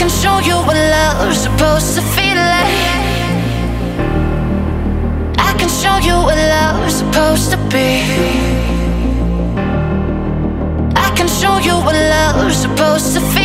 can show you what love's supposed to feel like. I can show you what love's supposed to be. I can show you what love's supposed to feel like.